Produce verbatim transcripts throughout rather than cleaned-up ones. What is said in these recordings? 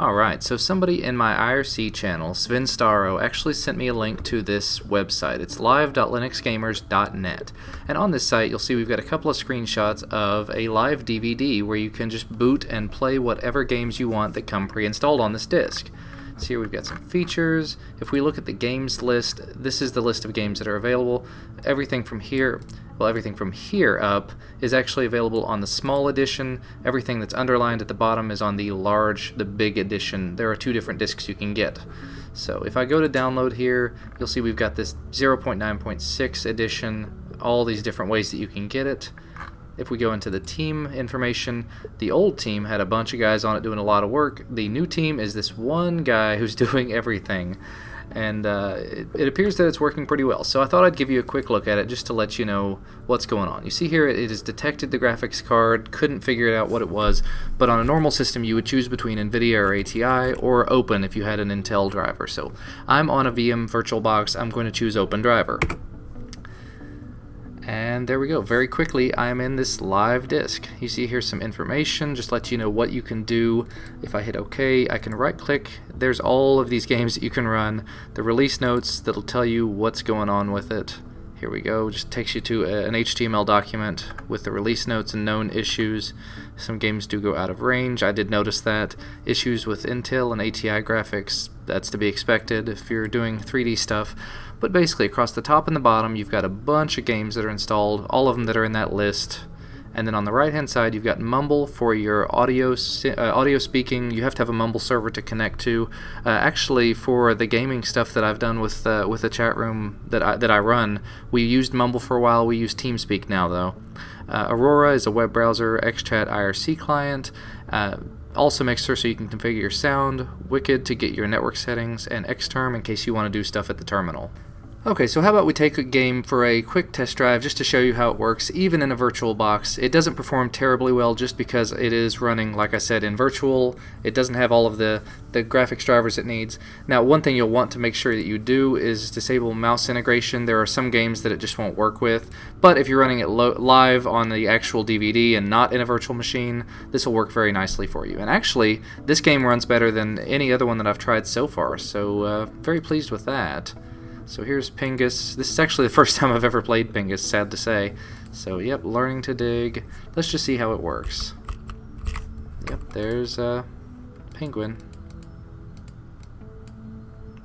Alright, so somebody in my I R C channel, Svenstaro, actually sent me a link to this website. It's live dot linux gamers dot net. And on this site, you'll see we've got a couple of screenshots of a live D V D where you can just boot and play whatever games you want that come pre-installed on this disc. So here we've got some features. If we look at the games list, this is the list of games that are available. Everything from here, well, everything from here up is actually available on the small edition. Everything that's underlined at the bottom is on the large, the big edition. There are two different discs you can get. So if I go to download here, you'll see we've got this zero point nine point six edition, all these different ways that you can get it. If we go into the team information, the old team had a bunch of guys on it doing a lot of work. The new team is this one guy who's doing everything. And uh, it, it appears that it's working pretty well. So I thought I'd give you a quick look at it just to let you know what's going on. You see here it has detected the graphics card, couldn't figure it out what it was, but on a normal system you would choose between NVIDIA or A T I or Open if you had an Intel driver. So I'm on a V M VirtualBox, I'm going to choose Open driver. And there we go. Very quickly, I'm in this live disk. You see here's some information, just let you know what you can do. If I hit OK, I can right-click. There's all of these games that you can run. The release notes that'll tell you what's going on with it. Here we go. Just takes you to a, an H T M L document with the release notes and known issues. Some games do go out of range. I did notice that. Issues with Intel and A T I graphics. That's to be expected if you're doing three D stuff. But basically across the top and the bottom you've got a bunch of games that are installed, all of them that are in that list. And then on the right hand side you've got Mumble for your audio uh, audio speaking. You have to have a Mumble server to connect to. Uh, actually for the gaming stuff that I've done with uh, with the chat room that I, that I run, we used Mumble for a while. We use TeamSpeak now though. Uh, Aurora is a web browser, XChat I R C client. Uh, Also Mixer so you can configure your sound, Wicked to get your network settings, and Xterm in case you want to do stuff at the terminal. Okay, so how about we take a game for a quick test drive just to show you how it works, even in a virtual box. It doesn't perform terribly well just because it is running, like I said, in virtual. It doesn't have all of the, the graphics drivers it needs. Now, one thing you'll want to make sure that you do is disable mouse integration. There are some games that it just won't work with, but if you're running it lo live on the actual D V D and not in a virtual machine, this will work very nicely for you. And actually, this game runs better than any other one that I've tried so far, so uh, very pleased with that. So here's Pingus. This is actually the first time I've ever played Pingus, sad to say. So yep, learning to dig. Let's just see how it works. Yep, there's a penguin.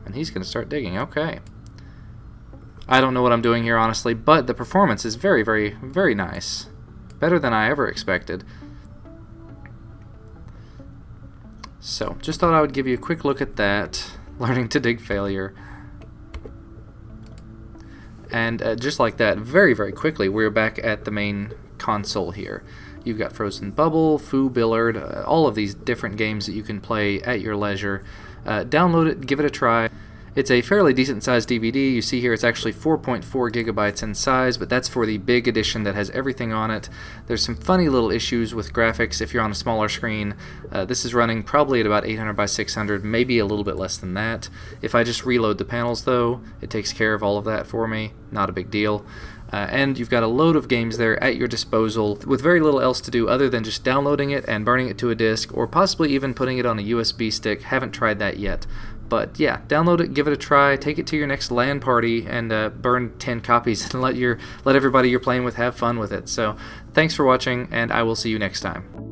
And he's going to start digging, okay. I don't know what I'm doing here, honestly, but the performance is very, very, very nice. Better than I ever expected. So, just thought I would give you a quick look at that. Learning to dig failure. And uh, just like that, very, very quickly, we're back at the main console here. You've got Frozen Bubble, Foo Billard, uh, all of these different games that you can play at your leisure. Uh, download it, give it a try. It's a fairly decent-sized D V D. You see here it's actually four point four gigabytes in size, but that's for the big edition that has everything on it. There's some funny little issues with graphics if you're on a smaller screen. Uh, this is running probably at about eight hundred by six hundred, maybe a little bit less than that. If I just reload the panels, though, it takes care of all of that for me. Not a big deal. Uh, and you've got a load of games there at your disposal with very little else to do other than just downloading it and burning it to a disk or possibly even putting it on a U S B stick. Haven't tried that yet. But yeah, download it, give it a try, take it to your next LAN party, and uh, burn ten copies and let your let everybody you're playing with have fun with it. So thanks for watching, and I will see you next time.